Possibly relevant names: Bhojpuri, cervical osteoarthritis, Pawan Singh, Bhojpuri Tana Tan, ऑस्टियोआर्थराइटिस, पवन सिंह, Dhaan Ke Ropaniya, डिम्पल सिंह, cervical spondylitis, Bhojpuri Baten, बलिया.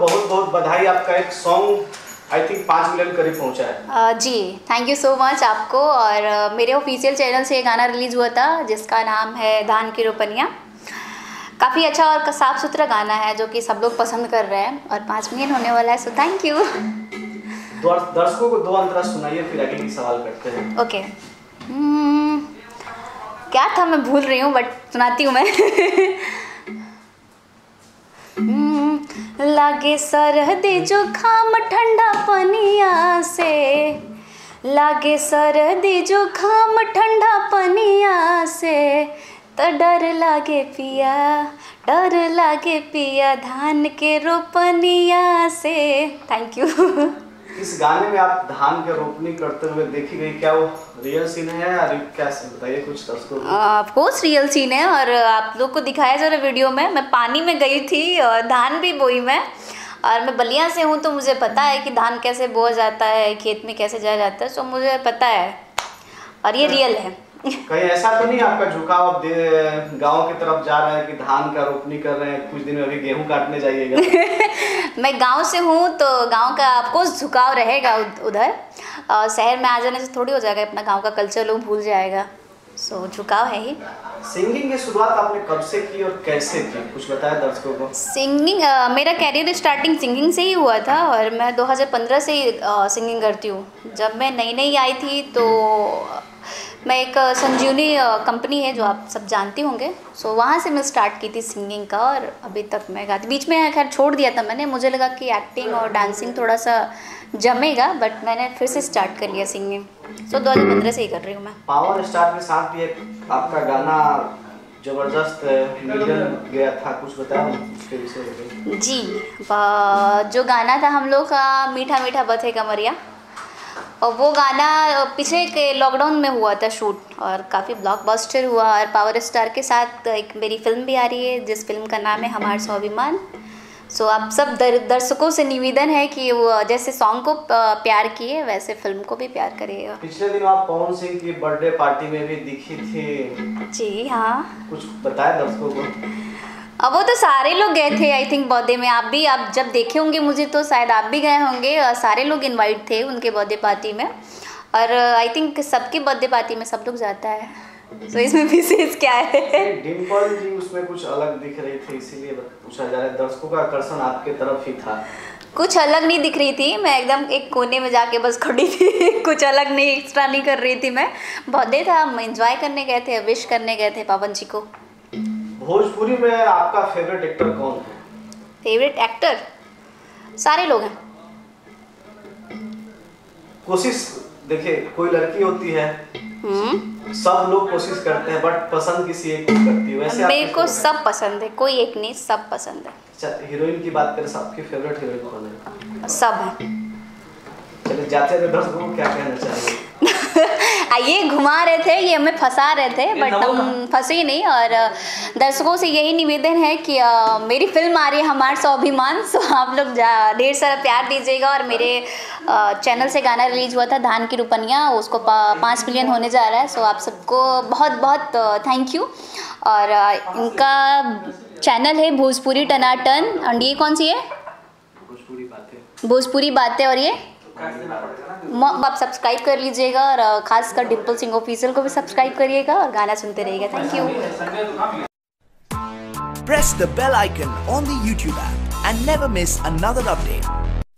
बहुत बहुत बधाई। आपका एक सॉन्ग आई थिंक 5 मिलियन करीब पहुंचा है। जी थैंक यू सो मच आपको। और मेरे ऑफिशियल चैनल से ये गाना रिलीज हुआ था जिसका नाम है धान की रोपनिया। काफ़ी अच्छा और साफ सुथरा गाना है जो कि सब लोग पसंद कर रहे हैं और 5 मिलियन होने वाला है। So thank you. दर्शकों को दो अंतरा सुनाइए फिर आगे सवाल करते हैं। ओके क्या था मैं भूल रही हूँ बट सुनाती हूँ मैं। लागे सरहदे जो खाम ठंडा पनिया से, लागे सरहदे जो खाम ठंडा पनिया से, तो डर लागे पिया, डर लागे पिया धान के रोपनिया से। Thank you. इस गाने में आप धान के रोपनी करते हुए देखी गई, क्या वो रियल सीन है या क्या बताइए कुछ दर्शकों को। ऑफ कोर्स रियल सीन है और आप लोग को दिखाया जा रहा है वीडियो में। मैं पानी में गई थी और धान भी बोई मैं, और मैं बलिया से हूँ तो मुझे पता है कि धान कैसे बोया जाता है, खेत में कैसे जाया जाता है। सो मुझे पता है और ये रियल है। कहीं ऐसा तो नहीं आपका झुकाव गाँव की तरफ जा रहा है कि धान का रोपनी कर रहे हैं, कुछ दिन में अभी गेहूं काटने जाइएगा। मैं गांव से हूं तो गांव का आपको झुकाव रहेगा उधर, और शहर में आ जाने से थोड़ी हो जाएगा, अपना गांव का कल्चर लोग भूल जाएगा। सो झुकाव है ही। सिंगिंग की शुरुआत आपने कब से की और कैसे की, कुछ बताया दर्शकों को। सिंगिंग मेरा कैरियर स्टार्टिंग सिंगिंग से ही हुआ था और मैं 2015 से ही सिंगिंग करती हूँ। जब मैं नई नई आई थी तो मैं एक संजीवनी कंपनी है जो आप सब जानते होंगे, सो वहाँ से मैं स्टार्ट की थी सिंगिंग का और अभी तक मैं गाती। बीच में खैर छोड़ दिया था मैंने, मुझे लगा कि एक्टिंग और डांसिंग थोड़ा सा जमेगा, बट मैंने फिर से स्टार्ट कर लिया सिंगिंग। सो 2015 से ही कर रही हूँ मैं। पावर स्टार के साथ भी आपका गाना जबरदस्त गया था, कुछ बताओ उसके विषय। जी जो गाना था हम लोग का मीठा मीठा बथे कमरिया, और वो गाना पिछले के लॉकडाउन में हुआ था शूट और काफ़ी ब्लॉकबस्टर हुआ। और पावर स्टार के साथ एक मेरी फ़िल्म भी आ रही है जिस फिल्म का नाम है हमार स्वाभिमान। सो आप सब दर्शकों से निवेदन है कि वो जैसे सॉन्ग को प्यार किए वैसे फिल्म को भी प्यार करिएगा। पिछले दिन आप पवन सिंह की बर्थडे पार्टी में भी दिखी थी। जी हाँ, कुछ बताया दर्शकों को। अब वो तो सारे लोग गए थे आई थिंक बर्थडे में। आप भी, आप जब देखे होंगे मुझे तो शायद आप भी गए होंगे। सारे लोग इनवाइट थे उनके बर्थडे पार्टी में और आई थिंक सबके बर्थडे पार्टी में सब लोग जाता है। तो इसमें विशेष क्या है। डिम्पल जी उसमें कुछ अलग दिख रही थी इसीलिए पूछा जा रहा है, दर्शकों का आकर्षण आपके तरफ ही था। कुछ अलग नहीं दिख रही थी, मैं एकदम एक कोने में जाके बस खड़ी थी। कुछ अलग नहीं, एक्स्ट्रा नहीं कर रही थी मैं। बर्थडे था, हम इंजॉय करने गए थे, विश करने गए थे पवन जी को। भोजपुरी में आपका फेवरेट एक्टर कौन है? फेवरेट एक्टर सारे लोग हैं। कोशिश देखिए, कोई लड़की होती है सब लोग कोशिश करते हैं बट पसंद किसी एक को करती है। वैसे मेरे को सब पसंद है, कोई एक नहीं, सब पसंद है। अच्छा हीरोइन की बात करें, सबकी फेवरेट हीरोइन कौन है? सब है। चलिए जाते हैं दर्शकों को क्या कहना चाहिए। ये घुमा रहे थे, ये हमें फंसा रहे थे बट हम फंसे नहीं। और दर्शकों से यही निवेदन है कि मेरी फिल्म आ रही है हमार स्वाभिमान, सो आप लोग ढेर सारा प्यार दीजिएगा। और मेरे चैनल से गाना रिलीज हुआ था धान की रोपनिया, उसको 5 मिलियन होने जा रहा है। सो आप सबको बहुत बहुत थैंक यू। और इनका चैनल है भोजपुरी टना टन, और ये कौन सी है भोजपुरी बातें, और ये आप सब्सक्राइब कर लीजिएगा। और खासकर डिम्पल सिंह ऑफिशियल को भी सब्सक्राइब करिएगा और गाना सुनते रहिएगा। Thank you. Press the bell icon on the YouTube app and never miss another update.